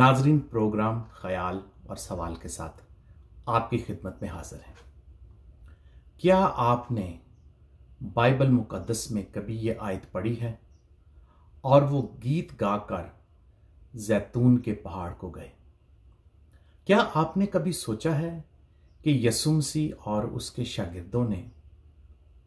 नाजरीन प्रोग्राम ख्याल और सवाल के साथ आपकी खिदमत में हाजिर है। क्या आपने बाइबल मुकद्दस में कभी ये आयत पढ़ी है और वो गीत गाकर जैतून के पहाड़ को गए? क्या आपने कभी सोचा है कि यसुमसी और उसके शागिर्दों ने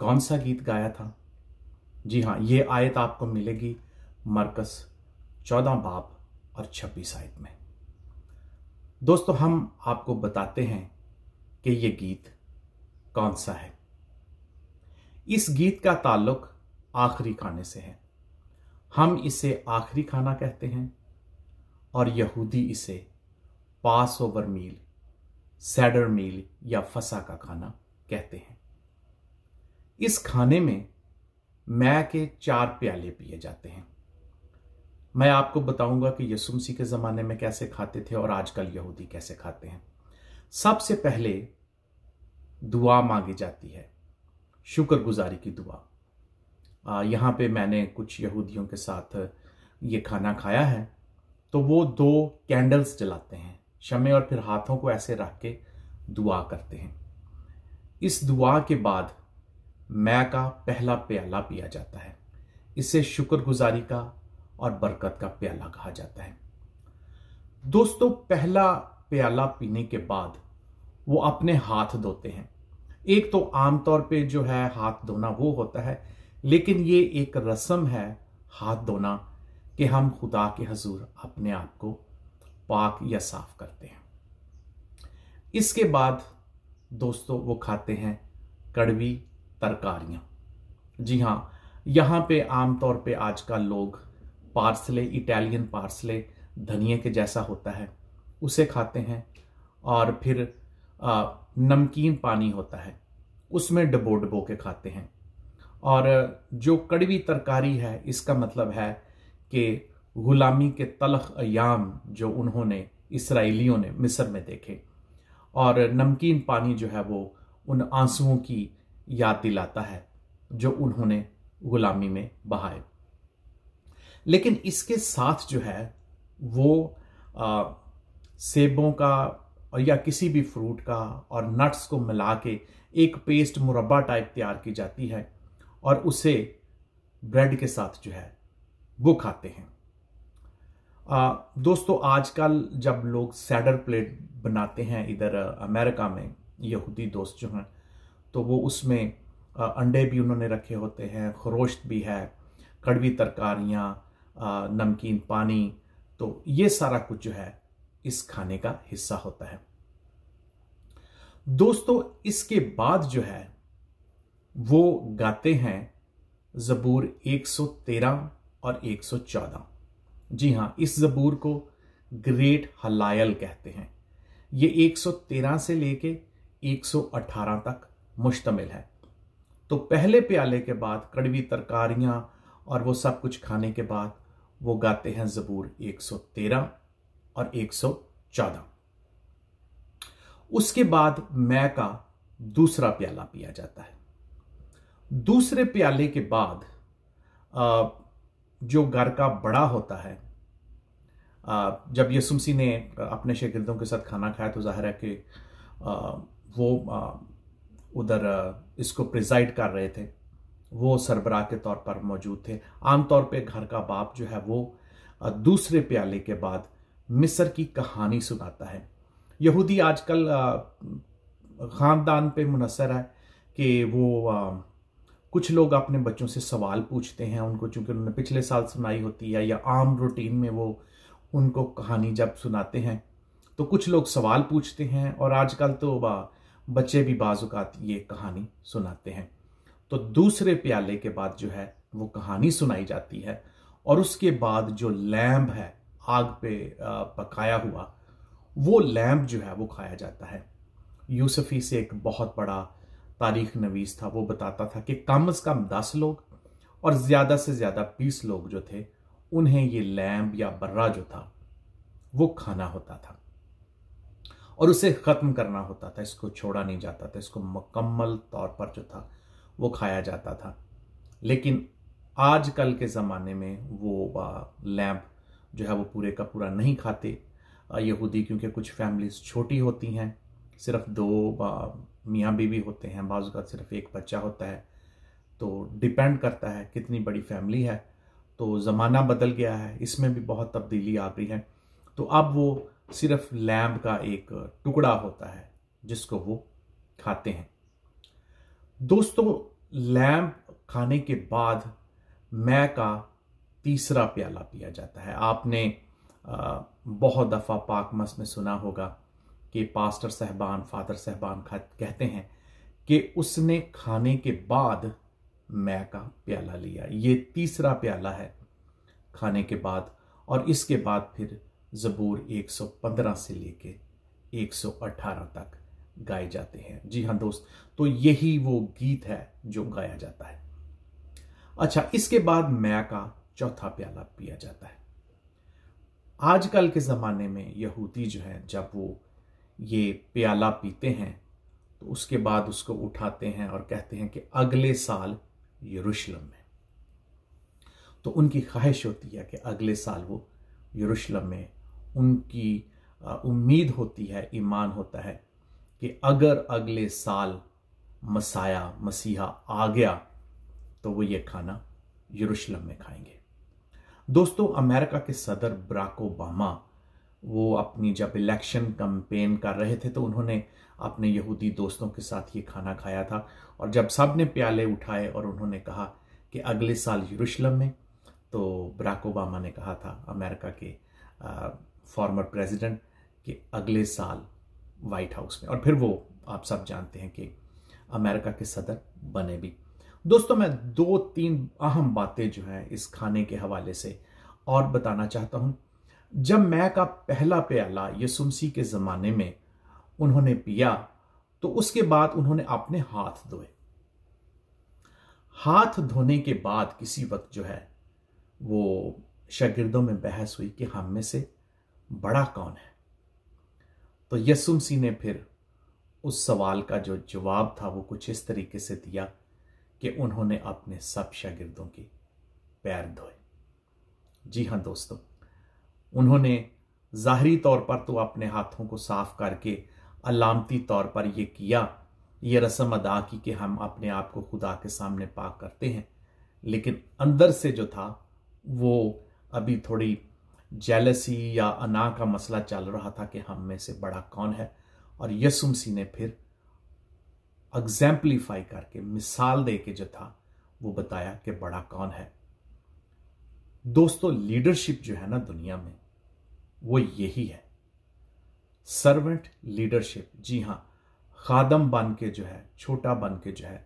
कौन सा गीत गाया था? जी हाँ, ये आयत आपको मिलेगी मरकस 14 बाब और 26 आयत में। दोस्तों, हम आपको बताते हैं कि ये गीत कौन सा है। इस गीत का ताल्लुक आखिरी खाने से है। हम इसे आखिरी खाना कहते हैं और यहूदी इसे पास ओवर मील, सैडर मील या फसा का खाना कहते हैं। इस खाने में मै के 4 प्याले पिए जाते हैं। मैं आपको बताऊंगा कि यसुमसी के ज़माने में कैसे खाते थे और आजकल यहूदी कैसे खाते हैं। सबसे पहले दुआ मांगी जाती है, शुक्रगुजारी की दुआ। यहाँ पे मैंने कुछ यहूदियों के साथ ये खाना खाया है, तो वो 2 कैंडल्स जलाते हैं शमे और फिर हाथों को ऐसे रख के दुआ करते हैं। इस दुआ के बाद मै का पहला प्याला पिया जाता है। इसे शुक्रगुजारी का और बरकत का प्याला कहा जाता है। दोस्तों, पहला प्याला पीने के बाद वो अपने हाथ धोते हैं। एक तो आमतौर पे जो है हाथ धोना वो होता है, लेकिन ये एक रस्म है हाथ धोना कि हम खुदा के हजूर अपने आप को पाक या साफ करते हैं। इसके बाद दोस्तों वो खाते हैं कड़वी तरकारियाँ। जी हाँ, यहाँ पे आमतौर पे आजकल लोग पार्सले, इटालियन पार्सले धनिए के जैसा होता है, उसे खाते हैं और फिर नमकीन पानी होता है उसमें डबो के खाते हैं। और जो कड़वी तरकारी है, इसका मतलब है कि गुलामी के तलख अयाम जो उन्होंने इसराइलियों ने मिस्र में देखे, और नमकीन पानी जो है वो उन आंसुओं की याद दिलाता है जो उन्होंने गुलामी में बहाए। लेकिन इसके साथ जो है वो सेबों का और या किसी भी फ्रूट का और नट्स को मिला के एक पेस्ट मुरब्बा टाइप तैयार की जाती है और उसे ब्रेड के साथ जो है वो खाते हैं। दोस्तों, आजकल जब लोग सैडर प्लेट बनाते हैं इधर अमेरिका में, यहूदी दोस्त जो हैं, तो वो उसमें अंडे भी उन्होंने रखे होते हैं, खरोश्त भी है, कड़वी तरकारियाँ, नमकीन पानी, तो ये सारा कुछ जो है इस खाने का हिस्सा होता है। दोस्तों, इसके बाद जो है वो गाते हैं जबूर 113 और 114। जी हाँ, इस जबूर को ग्रेट हलायल कहते हैं। ये 113 से लेके 118 तक मुश्तमिल है। तो पहले प्याले के बाद कड़वी तरकारियाँ और वो सब कुछ खाने के बाद वो गाते हैं जबूर 113 और 114। उसके बाद मै का दूसरा प्याला पिया जाता है। दूसरे प्याले के बाद जो घर का बड़ा होता है, जब यसुमसी ने अपने शागिर्दों के साथ खाना खाया तो जाहिर है कि वो उधर इसको प्रेज़ाइड कर रहे थे, वो सरबराह के तौर पर मौजूद थे। आमतौर पे घर का बाप जो है वो दूसरे प्याले के बाद मिस्र की कहानी सुनाता है। यहूदी आजकल ख़ानदान पे मुनसर है कि वो कुछ लोग अपने बच्चों से सवाल पूछते हैं उनको, चूँकि उन्होंने पिछले साल सुनाई होती है या आम रूटीन में वो उनको कहानी जब सुनाते हैं तो कुछ लोग सवाल पूछते हैं, और आजकल तो बच्चे भी बाज़ुकात ये कहानी सुनाते हैं। तो दूसरे प्याले के बाद जो है वो कहानी सुनाई जाती है, और उसके बाद जो लैम्ब है आग पे पकाया हुआ, वो लैम्ब जो है वो खाया जाता है। यूसुफी से एक बहुत बड़ा तारीख नवीस था, वो बताता था कि कम से कम 10 लोग और ज़्यादा से ज़्यादा 20 लोग जो थे उन्हें ये लैम्ब या बर्रा जो था वो खाना होता था और उसे ख़त्म करना होता था। इसको छोड़ा नहीं जाता था, इसको मुकम्मल तौर पर जो था वो खाया जाता था। लेकिन आजकल के ज़माने में वो लैम्ब जो है वो पूरे का पूरा नहीं खाते, यहूदी, क्योंकि कुछ फैमिलीज़ छोटी होती हैं, सिर्फ दो मियाँ बीवी होते हैं, बाज़ का सिर्फ एक बच्चा होता है, तो डिपेंड करता है कितनी बड़ी फैमिली है। तो ज़माना बदल गया है, इसमें भी बहुत तब्दीली आ गई है। तो अब वो सिर्फ लैम्ब का एक टुकड़ा होता है जिसको वो खाते हैं। दोस्तों, लैम्ब खाने के बाद मै का तीसरा प्याला पिया जाता है। आपने बहुत दफ़ा पाक मस में सुना होगा कि पास्टर साहबान, फादर साहबान कहते हैं कि उसने खाने के बाद मै का प्याला लिया। ये तीसरा प्याला है खाने के बाद। और इसके बाद फिर जबूर 115 से लेके 118 तक गाए जाते हैं। जी हाँ दोस्त, तो यही वो गीत है जो गाया जाता है। अच्छा, इसके बाद मै का चौथा प्याला पिया जाता है। आजकल के ज़माने में यहूदी जो हैं, जब वो ये प्याला पीते हैं तो उसके बाद उसको उठाते हैं और कहते हैं कि अगले साल यरूशलेम में। तो उनकी ख्वाहिश होती है कि अगले साल वो यरूशलेम में, उनकी उम्मीद होती है, ईमान होता है कि अगर अगले साल मसाया मसीहा आ गया तो वो ये खाना यरूशलेम में खाएंगे। दोस्तों, अमेरिका के सदर बराक ओबामा, वो अपनी जब इलेक्शन कैंपेन कर रहे थे तो उन्होंने अपने यहूदी दोस्तों के साथ ये खाना खाया था। और जब सब ने प्याले उठाए और उन्होंने कहा कि अगले साल यरूशलेम में, तो बराक ओबामा ने कहा था, अमेरिका के फॉर्मर प्रेसिडेंट, कि अगले साल व्हाइट हाउस में। और फिर वो, आप सब जानते हैं कि अमेरिका के सदर बने भी। दोस्तों, मैं 2-3 अहम बातें जो हैं इस खाने के हवाले से और बताना चाहता हूँ। जब मै का पहला प्याला यसुमसी के ज़माने में उन्होंने पिया, तो उसके बाद उन्होंने अपने हाथ धोए। हाथ धोने के बाद किसी वक्त जो है वो शागिर्दों में बहस हुई कि हम में से बड़ा कौन है। तो यसुमसी ने फिर उस सवाल का जो जवाब था वो कुछ इस तरीके से दिया कि उन्होंने अपने सब शागिर्दों के पैर धोए। जी हाँ दोस्तों, उन्होंने ज़ाहरी तौर पर तो अपने हाथों को साफ करके अलामती तौर पर ये किया, ये रस्म अदा की कि हम अपने आप को खुदा के सामने पाक करते हैं, लेकिन अंदर से जो था वो अभी थोड़ी जेलसी या अना का मसला चल रहा था कि हम में से बड़ा कौन है। और यसुमसी ने फिर एग्जैम्पलीफाई करके, मिसाल दे के जो था वो बताया कि बड़ा कौन है। दोस्तों, लीडरशिप जो है ना दुनिया में, वो यही है, सर्वेंट लीडरशिप। जी हाँ, खादम बन के जो है, छोटा बन के जो है,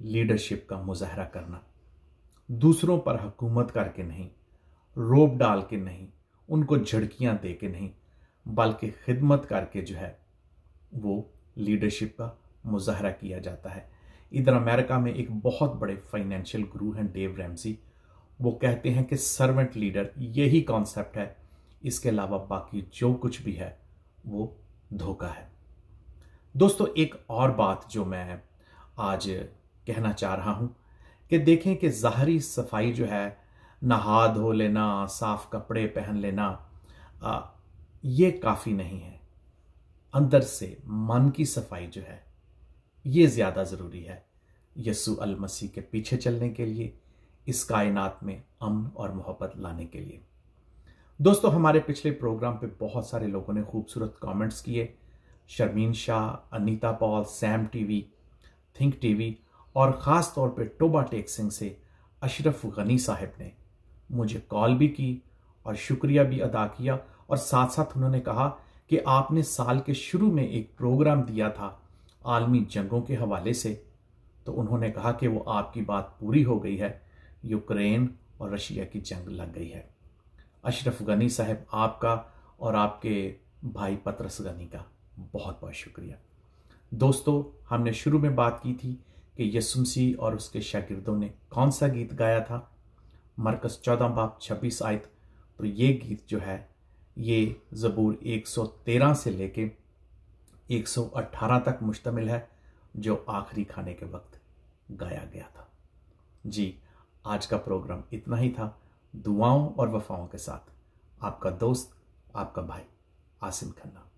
लीडरशिप का मुजाहरा करना, दूसरों पर हुकूमत करके नहीं, रोब डाल के नहीं, उनको झड़कियाँ दे के नहीं, बल्कि खिदमत करके जो है वो लीडरशिप का मुजाहरा किया जाता है। इधर अमेरिका में एक बहुत बड़े फाइनेंशियल गुरु हैं डेव रैमसी, वो कहते हैं कि सर्वेंट लीडर, यही कॉन्सेप्ट है, इसके अलावा बाकी जो कुछ भी है वो धोखा है। दोस्तों, एक और बात जो मैं आज कहना चाह रहा हूँ कि देखें कि ज़ाहरी सफाई जो है, नहा धो लेना, साफ कपड़े पहन लेना, ये काफ़ी नहीं है। अंदर से मन की सफाई जो है ये ज़्यादा ज़रूरी है यसु अल मसीह के पीछे चलने के लिए, इस कायनात में अमन और मोहब्बत लाने के लिए। दोस्तों, हमारे पिछले प्रोग्राम पे बहुत सारे लोगों ने खूबसूरत कमेंट्स किए। Sharmeen Shah, Anita Paul, Sam TV, think TV और ख़ास तौर पे टोबा टेक सिंह से अशरफ गनी साहब ने मुझे कॉल भी की और शुक्रिया भी अदा किया। और साथ साथ उन्होंने कहा कि आपने साल के शुरू में एक प्रोग्राम दिया था आलमी जंगों के हवाले से, तो उन्होंने कहा कि वो आपकी बात पूरी हो गई है, यूक्रेन और रशिया की जंग लग गई है। अशरफ गनी साहब, आपका और आपके भाई पतरस गनी का बहुत बहुत शुक्रिया। दोस्तों, हमने शुरू में बात की थी कि यसुमसी और उसके शागिर्दों ने कौन सा गीत गाया था, मरकस 14:26। तो ये गीत जो है ये जबूर 113 से लेके 118 तक मुश्तमिल है, जो आखिरी खाने के वक्त गाया गया था। जी, आज का प्रोग्राम इतना ही था। दुआओं और वफाओं के साथ आपका दोस्त, आपका भाई। आसिम खन्ना।